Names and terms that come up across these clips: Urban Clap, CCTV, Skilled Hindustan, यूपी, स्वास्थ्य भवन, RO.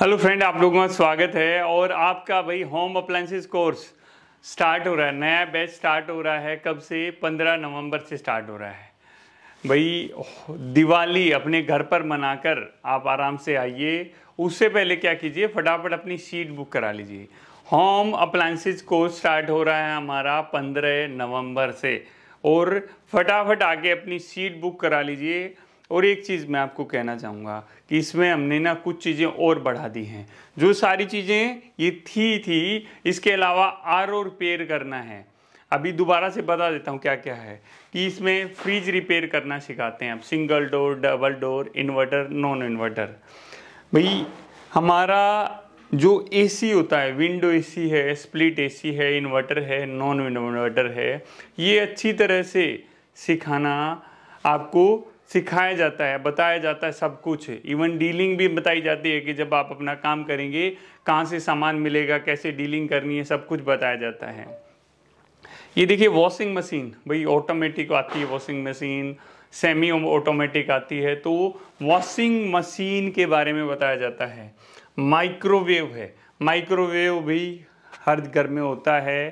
Hello friend, आप लोगों का स्वागत है। और आपका भाई होम अप्लायंसेस कोर्स स्टार्ट हो रहा है, नया बैच स्टार्ट हो रहा है। कब से? 15 नवंबर से स्टार्ट हो रहा है। भाई दिवाली अपने घर पर मनाकर आप आराम से आइए। उससे पहले क्या कीजिए, फटाफट अपनी सीट बुक करा लीजिए। होम अप्लायंसेस कोर्स स्टार्ट हो रहा है हमारा 15 नवंबर से, और फटाफट आके अपनी सीट बुक करा लीजिए। और एक चीज़ मैं आपको कहना चाहूँगा कि इसमें हमने ना कुछ चीज़ें और बढ़ा दी हैं। जो सारी चीज़ें ये थी इसके अलावा आर और रिपेयर करना है। अभी दोबारा से बता देता हूँ क्या क्या है। कि इसमें फ्रिज रिपेयर करना सिखाते हैं, अब single door, double door, inverter, non inverter. भाई हमारा जो एसी होता है, विंडो एसी है, स्प्लिट एसी है, इन्वर्टर है, नॉन इन्वर्टर है, ये अच्छी तरह से सिखाना आपको सिखाया जाता है, बताया जाता है सब कुछ। इवन डीलिंग भी बताई जाती है कि जब आप अपना काम करेंगे कहाँ से सामान मिलेगा, कैसे डीलिंग करनी है, सब कुछ बताया जाता है। ये देखिए वॉशिंग मशीन, भाई ऑटोमेटिक आती है वॉशिंग मशीन, सेमी ऑटोमेटिक आती है, तो वॉशिंग मशीन के बारे में बताया जाता है। माइक्रोवेव है, माइक्रोवेव भी हर घर में होता है।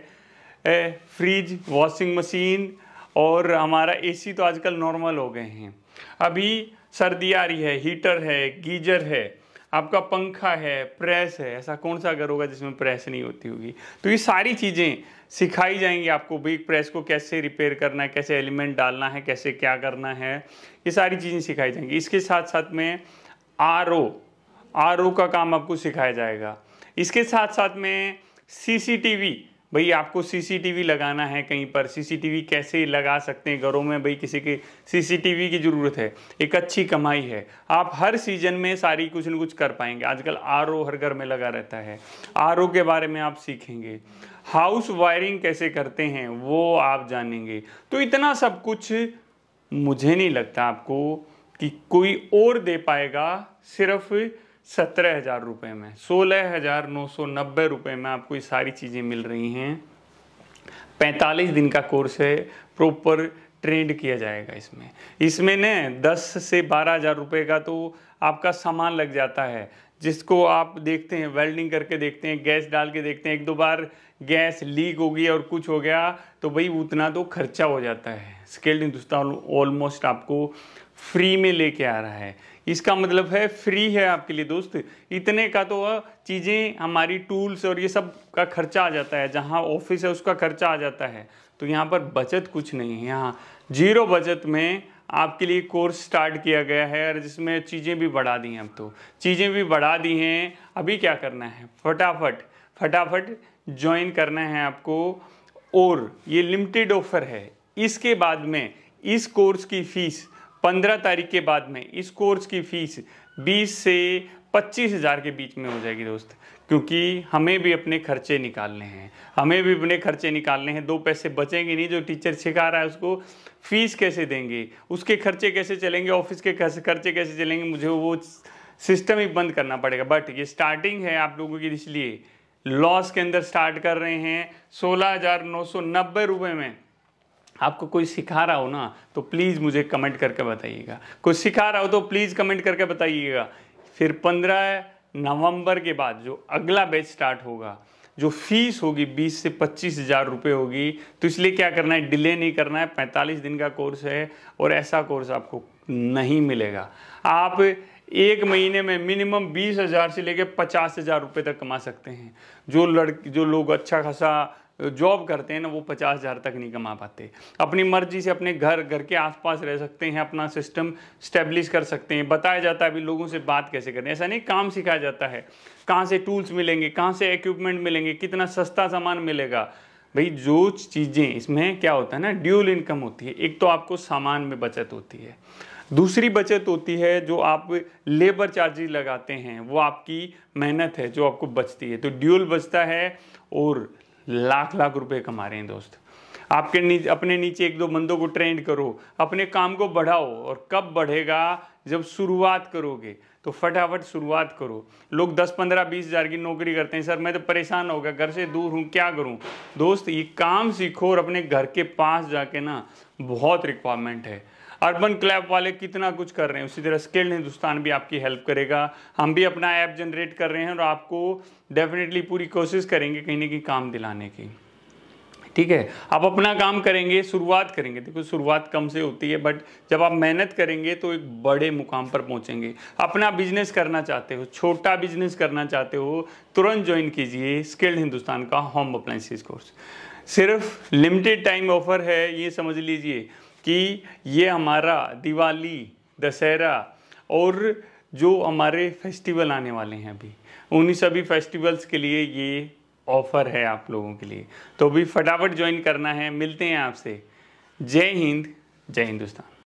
फ्रिज, वॉशिंग मशीन, और हमारा एसी तो आजकल नॉर्मल हो गए हैं। अभी सर्दी आ रही है, हीटर है, गीजर है, आपका पंखा है, प्रेस है। ऐसा कौन सा घर होगा जिसमें प्रेस नहीं होती होगी? तो ये सारी चीज़ें सिखाई जाएंगी आपको। भाई प्रेस को कैसे रिपेयर करना है, कैसे एलिमेंट डालना है, कैसे क्या करना है, ये सारी चीज़ें सिखाई जाएंगी। इसके साथ साथ में आर ओ का काम आपको सिखाया जाएगा। इसके साथ साथ में CCTV, भाई आपको CCTV लगाना है कहीं पर, CCTV कैसे लगा सकते हैं घरों में। भाई किसी के CCTV की ज़रूरत है, एक अच्छी कमाई है। आप हर सीज़न में सारी कुछ न कुछ कर पाएंगे। आजकल RO हर घर में लगा रहता है, RO के बारे में आप सीखेंगे। हाउस वायरिंग कैसे करते हैं वो आप जानेंगे। तो इतना सब कुछ मुझे नहीं लगता आपको कि कोई और दे पाएगा। सिर्फ 17,000 रुपये में, 16,990 रुपये में आपको ये सारी चीज़ें मिल रही हैं। 45 दिन का कोर्स है, प्रॉपर ट्रेंड किया जाएगा इसमें। इसमें न 10 से 12,000 रुपये का तो आपका सामान लग जाता है, जिसको आप देखते हैं, वेल्डिंग करके देखते हैं, गैस डाल के देखते हैं। एक दो बार गैस लीक हो गई और कुछ हो गया तो भाई उतना तो खर्चा हो जाता है। स्किल्ड हिंदुस्तान ऑलमोस्ट आपको फ्री में लेके आ रहा है। इसका मतलब है फ्री है आपके लिए दोस्त। इतने का तो चीज़ें हमारी, टूल्स और ये सब का खर्चा आ जाता है। जहाँ ऑफिस है उसका खर्चा आ जाता है, तो यहाँ पर बचत कुछ नहीं है। यहाँ जीरो बचत में आपके लिए कोर्स स्टार्ट किया गया है, और जिसमें चीज़ें भी बढ़ा दी हैं। अब तो चीज़ें भी बढ़ा दी हैं। अभी क्या करना है, फटाफट ज्वाइन करना है आपको। और ये लिमिटेड ऑफर है। इसके बाद में इस कोर्स की फीस 15 तारीख के बाद में इस कोर्स की फीस 20 से 25,000 के बीच में हो जाएगी दोस्त, क्योंकि हमें भी अपने खर्चे निकालने हैं। दो पैसे बचेंगे नहीं। जो टीचर सिखा रहा है उसको फीस कैसे देंगे, उसके खर्चे कैसे चलेंगे, ऑफिस के खर्चे कैसे चलेंगे, मुझे वो सिस्टम ही बंद करना पड़ेगा। बट ये स्टार्टिंग है आप लोगों की, इसलिए लॉस के अंदर स्टार्ट कर रहे हैं। 16,990 रुपये में आपको कोई सिखा रहा हो ना, तो प्लीज़ मुझे कमेंट करके बताइएगा। फिर 15 नवंबर के बाद जो अगला बैच स्टार्ट होगा, जो फीस होगी 20 से 25,000 रुपये होगी। तो इसलिए क्या करना है, डिले नहीं करना है। 45 दिन का कोर्स है, और ऐसा कोर्स आपको नहीं मिलेगा। आप एक महीने में मिनिमम 20,000 से लेकर 50,000 रुपये तक कमा सकते हैं। जो लोग अच्छा खासा जॉब करते हैं ना, वो 50,000 तक नहीं कमा पाते। अपनी मर्जी से अपने घर के आसपास रह सकते हैं, अपना सिस्टम स्टैब्लिश कर सकते हैं। बताया जाता है अभी लोगों से बात कैसे करनी है, ऐसा नहीं, काम सिखाया जाता है। कहाँ से टूल्स मिलेंगे, कहाँ से इक्विपमेंट मिलेंगे, कितना सस्ता सामान मिलेगा। भाई जो चीज़ें इसमें क्या होता है ना, ड्यूल इनकम होती है। एक तो आपको सामान में बचत होती है, दूसरी बचत होती है जो आप लेबर चार्जेस लगाते हैं, वो आपकी मेहनत है जो आपको बचती है। तो ड्यूल बचता है, और लाख रुपए कमा रहे हैं दोस्त। आपके अपने नीचे एक दो बंदों को ट्रेंड करो, अपने काम को बढ़ाओ। और कब बढ़ेगा, जब शुरुआत करोगे। तो फटाफट शुरुआत करो। लोग 10, 15, 20,000 की नौकरी करते हैं। सर मैं तो परेशान हो गया, घर से दूर हूँ, क्या करूँ? दोस्त ये काम सीखो, और अपने घर के पास जाके ना बहुत रिक्वायरमेंट है। अर्बन क्लैप वाले कितना कुछ कर रहे हैं, उसी तरह स्किल्ड हिंदुस्तान भी आपकी हेल्प करेगा। हम भी अपना ऐप जनरेट कर रहे हैं और आपको डेफिनेटली पूरी कोशिश करेंगे कहीं ना कहीं काम दिलाने की। ठीक है, आप अपना काम करेंगे, शुरुआत करेंगे। देखो शुरुआत कम से होती है, बट जब आप मेहनत करेंगे तो एक बड़े मुकाम पर पहुंचेंगे। अपना बिजनेस करना चाहते हो, छोटा बिजनेस करना चाहते हो, तुरंत ज्वाइन कीजिए स्किल्ड हिंदुस्तान का होम अप्लायंसेस कोर्स। सिर्फ लिमिटेड टाइम ऑफर है, ये समझ लीजिए कि ये हमारा दिवाली, दशहरा और जो हमारे फेस्टिवल आने वाले हैं अभी, उन्हीं सभी फेस्टिवल्स के लिए ये ऑफर है आप लोगों के लिए। तो भी फटाफट ज्वाइन करना है। मिलते हैं आपसे। जय हिंद, जय हिंदुस्तान।